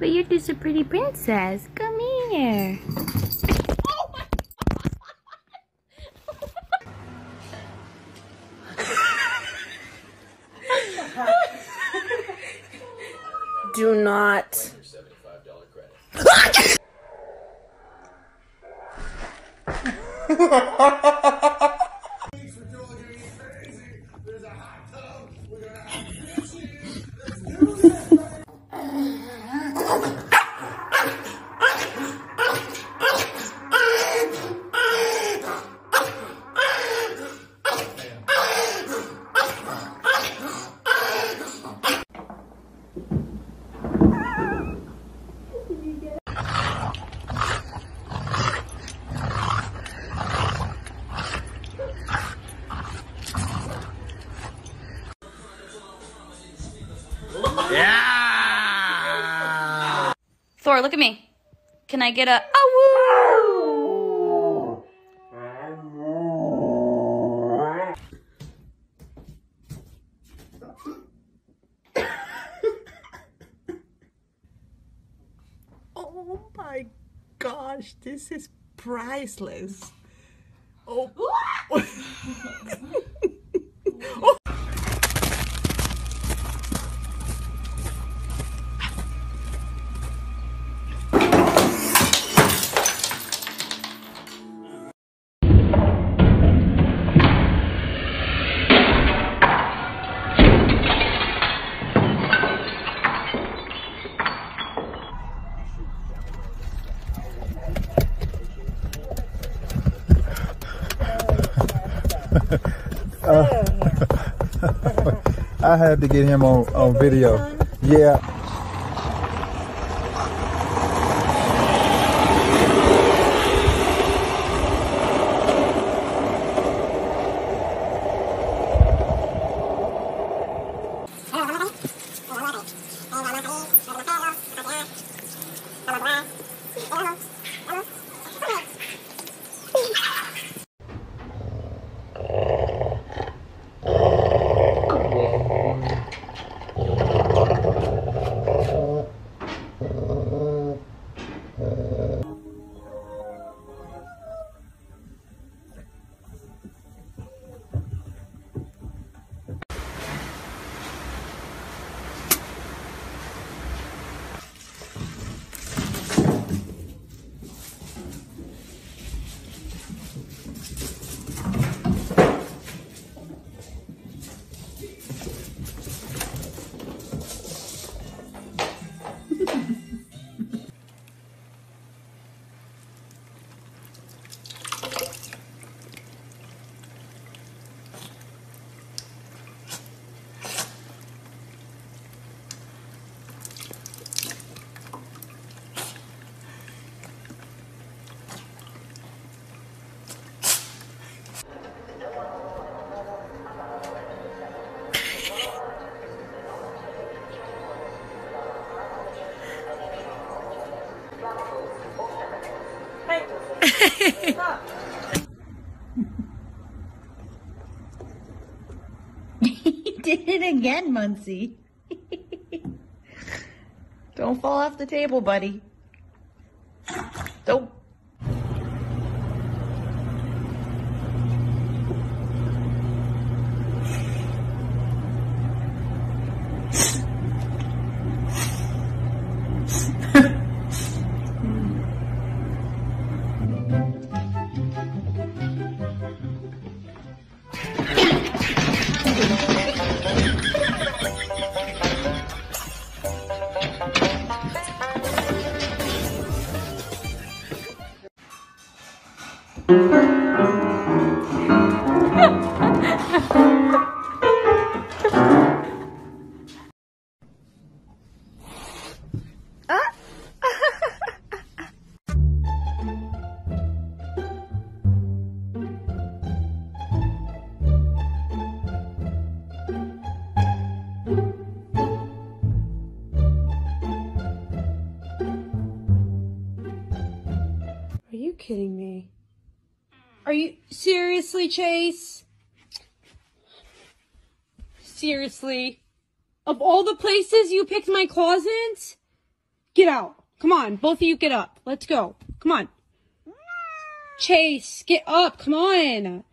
But you're just a pretty princess. Come here. Oh my God. Do not. Thor, look at me. Can I get a oh woo? Oh my gosh, this is priceless. Oh. Oh. I had to get him on video. Yeah. You did it again, Muncie. Don't fall off the table, buddy. Don't. Kidding me? Are you seriously, Chase? Seriously, of all the places you picked my closet, Get out. Come on. Both of you get up. Let's go. Come on. Chase, get up. Come on.